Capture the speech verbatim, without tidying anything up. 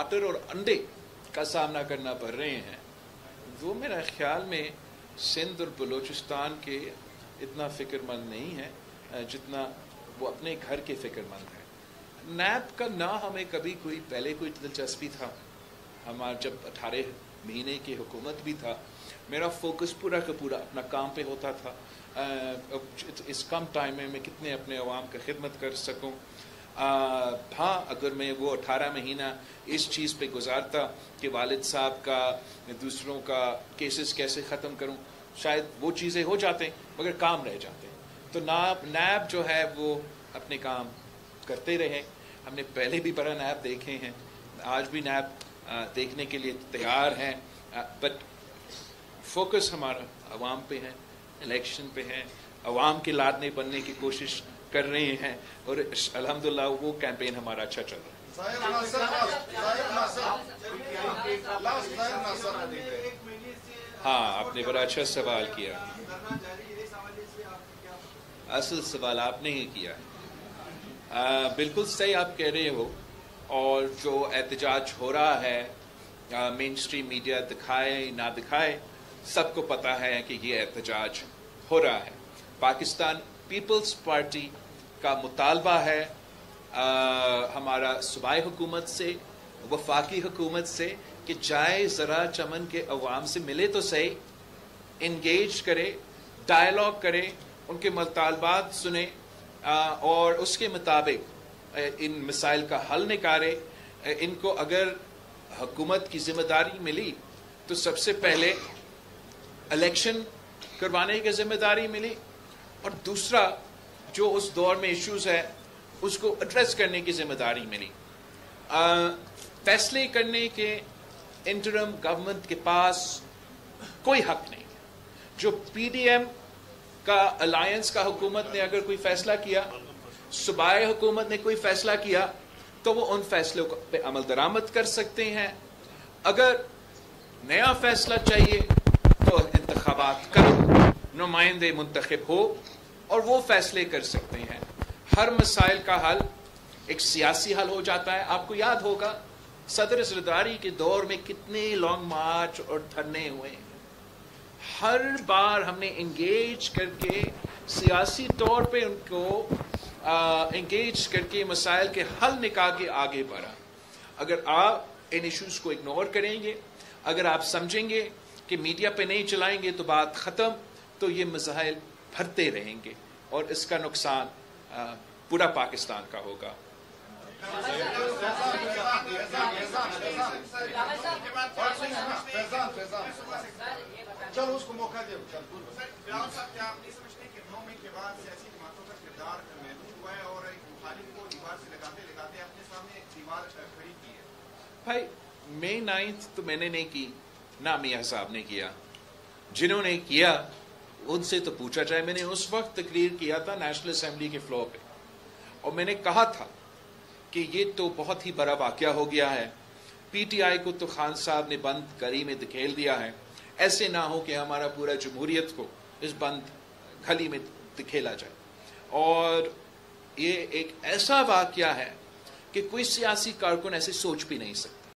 Utter और अंडे का सामना करना पड़ रहे हैं, वो मेरा ख्याल में सिंध और बलूचिस्तान के इतना फ़िक्रमंद नहीं है जितना वो अपने घर के फ़िक्रमंद है। नैब का ना हमें कभी कोई पहले कोई दिलचस्पी था, हमारा जब अठारह महीने की हुकूमत भी था मेरा फोकस पूरा का पूरा अपना काम पे होता था, इस कम टाइम में मैं कितने अपने अवाम की खिदमत कर सकूँ। हाँ, अगर मैं वो अठारह महीना इस चीज़ पे गुजारता कि वालिद साहब का दूसरों का केसेस कैसे ख़त्म करूँ, शायद वो चीज़ें हो जाते मगर काम रह जाते। तो नाब नैब जो है वो अपने काम करते रहे, हमने पहले भी बड़ा नैब देखे हैं, आज भी नैब देखने के लिए तैयार हैं, बट फोकस हमारा अवाम पे है, इलेक्शन पे है, अवाम के लादने बनने की कोशिश कर रहे हैं और अल्हम्दुलिल्लाह वो कैंपेन हमारा अच्छा चल रहा है। हाँ, आपने बड़ा अच्छा सवाल किया, असल सवाल आपने ही किया है, बिल्कुल सही आप कह रहे हो। और जो एहतजाज हो रहा है मेन स्ट्रीम मीडिया दिखाए ना दिखाए सबको पता है कि ये एहतजाज हो रहा है। पाकिस्तान पीपल्स पार्टी का मुतालबा है आ, हमारा सूबाई हुकूमत से, वफाकी हुकूमत से कि जाए ज़रा चमन के अवाम से मिले तो सही, इंगेज करे, डायलॉग करे, उनके मुतालबात सुने आ, और उसके मुताबिक इन मसाइल का हल निकाले। इनको अगर हुकूमत की जिम्मेदारी मिली तो सबसे पहले इलेक्शन करवाने की जिम्मेदारी मिली और दूसरा जो उस दौर में इश्यूज़ है उसको एड्रेस करने की जिम्मेदारी मिली। फैसले करने के इंटरम गवर्नमेंट के पास कोई हक नहीं है। जो पीडीएम का अलायंस का हुकूमत ने अगर कोई फ़ैसला किया, सूबाई हुकूमत ने कोई फ़ैसला किया तो वो उन फैसलों पे अमल दरामद कर सकते हैं। अगर नया फैसला चाहिए तो इंतखाबात करो, नुमाइंदे मुंतखब हो और वो फैसले कर सकते हैं। हर मसाइल का हल एक सियासी हल हो जाता है। आपको याद होगा सदर सरदारी के दौर में कितने लॉन्ग मार्च और धरने हुए, हर बार हमने इंगेज करके सियासी तौर पे उनको इंगेज करके मसाइल के हल निकाल के आगे बढ़ा। अगर आप इन इश्यूज को इग्नोर करेंगे, अगर आप समझेंगे कि मीडिया पे नहीं चलाएंगे तो बात ख़त्म, तो ये मसाइल भरते रहेंगे और इसका नुकसान पूरा पाकिस्तान का होगा। भाई मई नाइन्थ तो मैंने नहीं की ना मियां साहब ने किया, जिन्होंने किया उनसे तो पूछा जाए। मैंने उस वक्त तकरीर किया था नेशनल असम्बली के फ्लोर पे और मैंने कहा था कि ये तो बहुत ही बड़ा वाक़या हो गया है, पीटीआई को तो खान साहब ने बंद गली में धकेल दिया है, ऐसे ना हो कि हमारा पूरा जमहूरियत को इस बंद गली में धकेला जाए। और ये एक ऐसा वाक़या है कि कोई सियासी कारकुन ऐसे सोच भी नहीं सकता।